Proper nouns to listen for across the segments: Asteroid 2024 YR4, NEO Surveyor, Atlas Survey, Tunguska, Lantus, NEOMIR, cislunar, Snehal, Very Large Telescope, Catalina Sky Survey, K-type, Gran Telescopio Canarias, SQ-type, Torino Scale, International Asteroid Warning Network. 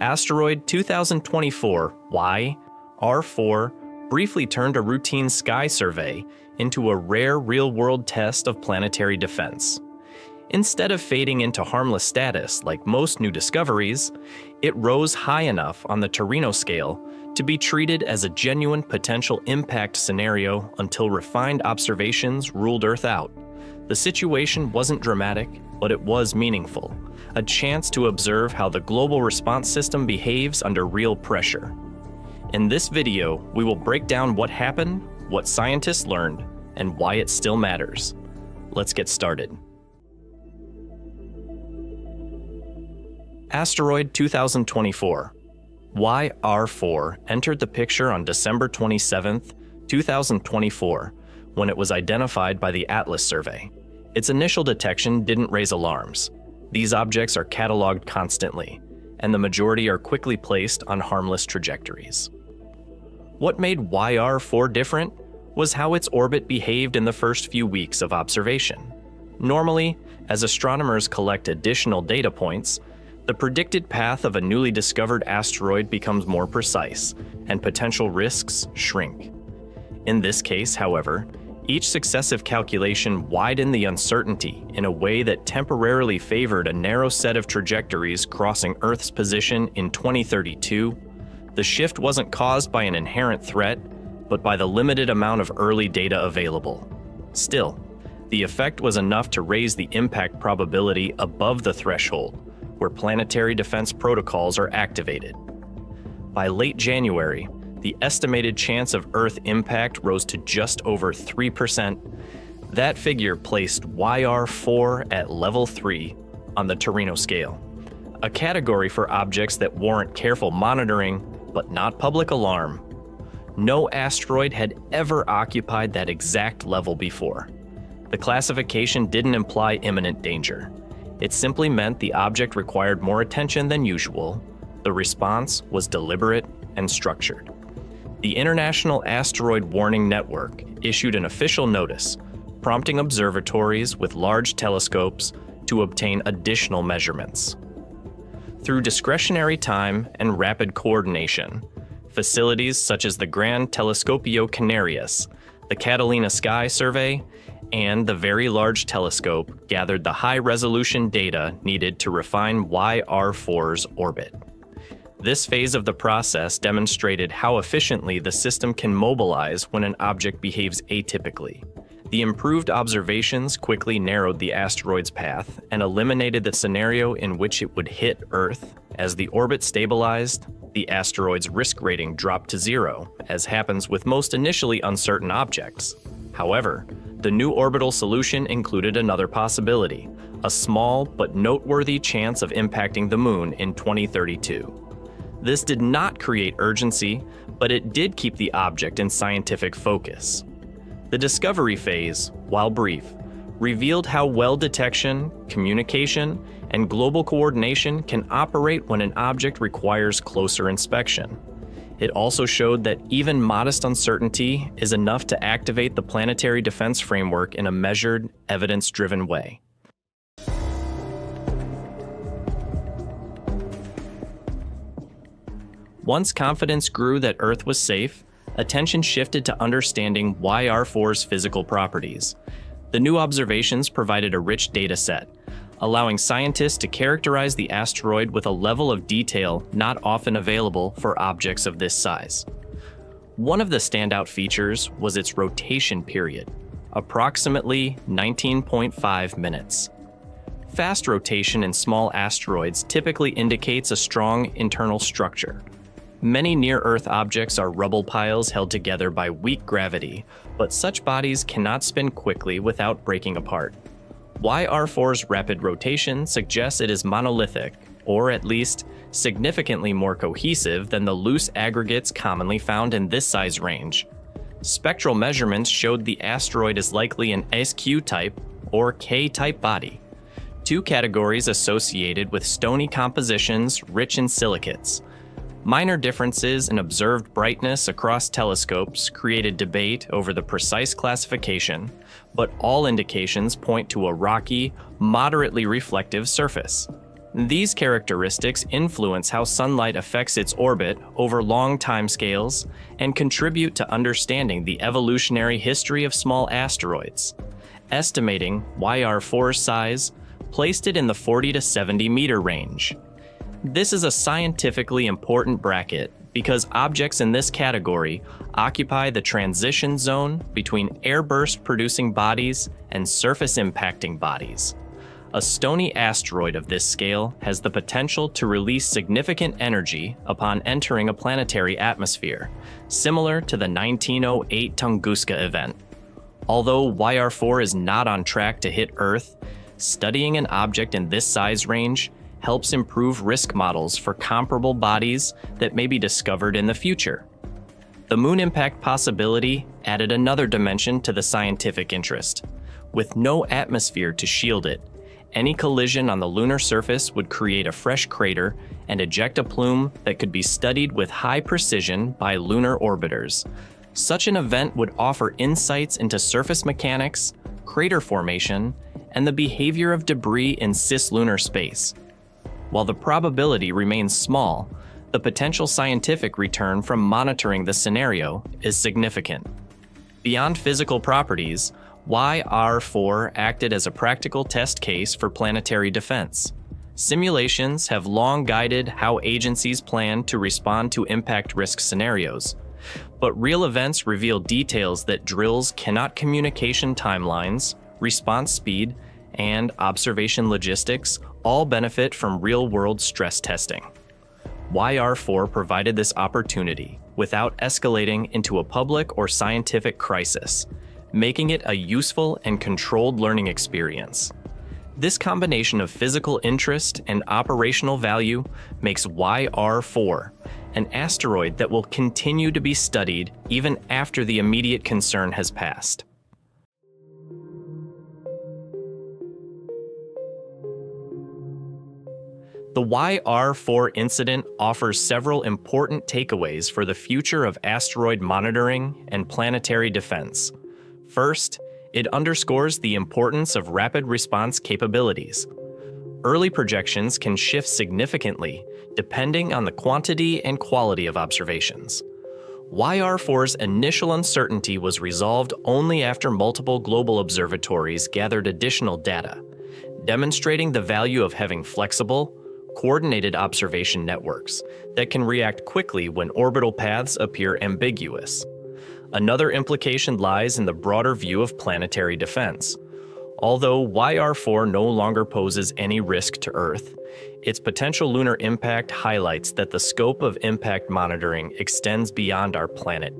Asteroid 2024 YR4 briefly turned a routine sky survey into a rare real-world test of planetary defense. Instead of fading into harmless status like most new discoveries, it rose high enough on the Torino scale to be treated as a genuine potential impact scenario until refined observations ruled Earth out. The situation wasn't dramatic, but it was meaningful, a chance to observe how the global response system behaves under real pressure. In this video, we will break down what happened, what scientists learned, and why it still matters. Let's get started. Asteroid 2024 YR4 entered the picture on December 27, 2024, when it was identified by the Atlas Survey. Its initial detection didn't raise alarms. These objects are cataloged constantly, and the majority are quickly placed on harmless trajectories. What made YR4 different was how its orbit behaved in the first few weeks of observation. Normally, as astronomers collect additional data points, the predicted path of a newly discovered asteroid becomes more precise, and potential risks shrink. In this case, however, each successive calculation widened the uncertainty in a way that temporarily favored a narrow set of trajectories crossing Earth's position in 2032. The shift wasn't caused by an inherent threat, but by the limited amount of early data available. Still, the effect was enough to raise the impact probability above the threshold, where planetary defense protocols are activated. By late January, the estimated chance of Earth impact rose to just over 3%. That figure placed YR4 at level 3 on the Torino scale, a category for objects that warrant careful monitoring, but not public alarm. No asteroid had ever occupied that exact level before. The classification didn't imply imminent danger. It simply meant the object required more attention than usual. The response was deliberate and structured. The International Asteroid Warning Network issued an official notice, prompting observatories with large telescopes to obtain additional measurements. Through discretionary time and rapid coordination, facilities such as the Gran Telescopio Canarias, the Catalina Sky Survey, and the Very Large Telescope gathered the high-resolution data needed to refine YR4's orbit. This phase of the process demonstrated how efficiently the system can mobilize when an object behaves atypically. The improved observations quickly narrowed the asteroid's path and eliminated the scenario in which it would hit Earth. As the orbit stabilized, the asteroid's risk rating dropped to 0, as happens with most initially uncertain objects. However, the new orbital solution included another possibility, a small but noteworthy chance of impacting the Moon in 2032. This did not create urgency, but it did keep the object in scientific focus. The discovery phase, while brief, revealed how well detection, communication, and global coordination can operate when an object requires closer inspection. It also showed that even modest uncertainty is enough to activate the planetary defense framework in a measured, evidence-driven way. Once confidence grew that Earth was safe, attention shifted to understanding YR4's physical properties. The new observations provided a rich data set, allowing scientists to characterize the asteroid with a level of detail not often available for objects of this size. One of the standout features was its rotation period, approximately 19.5 minutes. Fast rotation in small asteroids typically indicates a strong internal structure. Many near-Earth objects are rubble piles held together by weak gravity, but such bodies cannot spin quickly without breaking apart. YR4's rapid rotation suggests it is monolithic, or at least significantly more cohesive than the loose aggregates commonly found in this size range. Spectral measurements showed the asteroid is likely an SQ-type or K-type body, two categories associated with stony compositions rich in silicates. Minor differences in observed brightness across telescopes created debate over the precise classification, but all indications point to a rocky, moderately reflective surface. These characteristics influence how sunlight affects its orbit over long timescales and contribute to understanding the evolutionary history of small asteroids. Estimating YR4's size placed it in the 40 to 70 meter range. This is a scientifically important bracket because objects in this category occupy the transition zone between airburst-producing bodies and surface-impacting bodies. A stony asteroid of this scale has the potential to release significant energy upon entering a planetary atmosphere, similar to the 1908 Tunguska event. Although YR4 is not on track to hit Earth, studying an object in this size range helps improve risk models for comparable bodies that may be discovered in the future. The moon impact possibility added another dimension to the scientific interest. With no atmosphere to shield it, any collision on the lunar surface would create a fresh crater and eject a plume that could be studied with high precision by lunar orbiters. Such an event would offer insights into surface mechanics, crater formation, and the behavior of debris in cislunar space. While the probability remains small, the potential scientific return from monitoring the scenario is significant. Beyond physical properties, YR4 acted as a practical test case for planetary defense. Simulations have long guided how agencies plan to respond to impact risk scenarios, but real events reveal details that drills cannot: communication timelines, response speed, and observation logistics all benefit from real-world stress testing. YR4 provided this opportunity without escalating into a public or scientific crisis, making it a useful and controlled learning experience. This combination of physical interest and operational value makes YR4 an asteroid that will continue to be studied even after the immediate concern has passed. The YR4 incident offers several important takeaways for the future of asteroid monitoring and planetary defense. First, it underscores the importance of rapid response capabilities. Early projections can shift significantly depending on the quantity and quality of observations. YR4's initial uncertainty was resolved only after multiple global observatories gathered additional data, demonstrating the value of having flexible, coordinated observation networks that can react quickly when orbital paths appear ambiguous. Another implication lies in the broader view of planetary defense. Although YR4 no longer poses any risk to Earth, its potential lunar impact highlights that the scope of impact monitoring extends beyond our planet.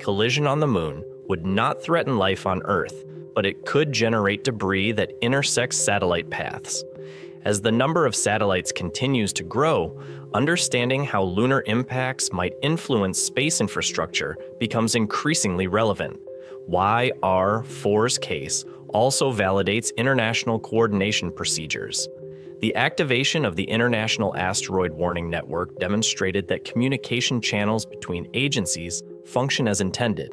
Collision on the Moon would not threaten life on Earth, but it could generate debris that intersects satellite paths. As the number of satellites continues to grow, understanding how lunar impacts might influence space infrastructure becomes increasingly relevant. YR4's case also validates international coordination procedures. The activation of the International Asteroid Warning Network demonstrated that communication channels between agencies function as intended.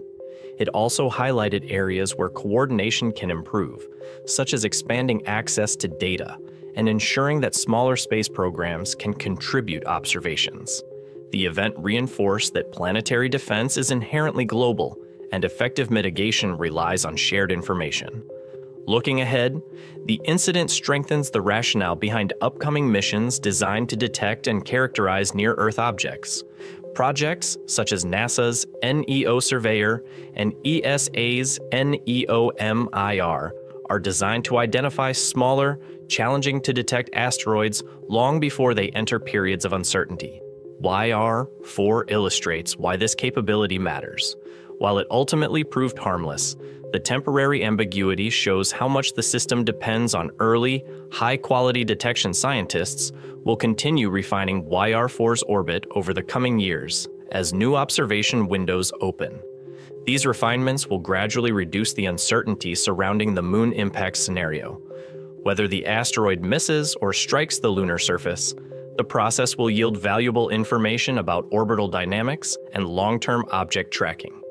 It also highlighted areas where coordination can improve, such as expanding access to data and ensuring that smaller space programs can contribute observations. The event reinforced that planetary defense is inherently global, and effective mitigation relies on shared information. Looking ahead, the incident strengthens the rationale behind upcoming missions designed to detect and characterize near-Earth objects. Projects such as NASA's NEO Surveyor and ESA's NEOMIR are designed to identify smaller, challenging to detect asteroids long before they enter periods of uncertainty. YR4 illustrates why this capability matters. While it ultimately proved harmless, the temporary ambiguity shows how much the system depends on early, high-quality detection. Scientists will continue refining YR4's orbit over the coming years as new observation windows open. These refinements will gradually reduce the uncertainty surrounding the moon impact scenario. Whether the asteroid misses or strikes the lunar surface, the process will yield valuable information about orbital dynamics and long-term object tracking.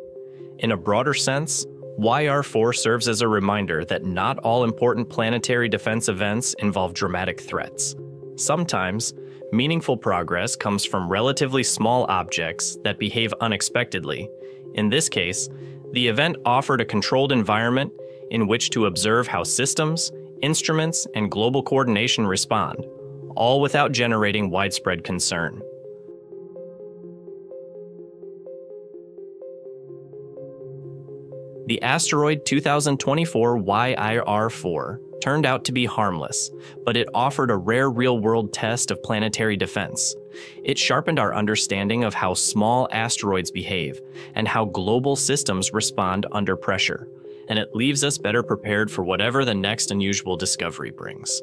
In a broader sense, YR4 serves as a reminder that not all important planetary defense events involve dramatic threats. Sometimes, meaningful progress comes from relatively small objects that behave unexpectedly. In this case, the event offered a controlled environment in which to observe how systems, instruments, and global coordination respond, all without generating widespread concern. The asteroid 2024 YR4 turned out to be harmless, but it offered a rare real-world test of planetary defense. It sharpened our understanding of how small asteroids behave and how global systems respond under pressure, and it leaves us better prepared for whatever the next unusual discovery brings.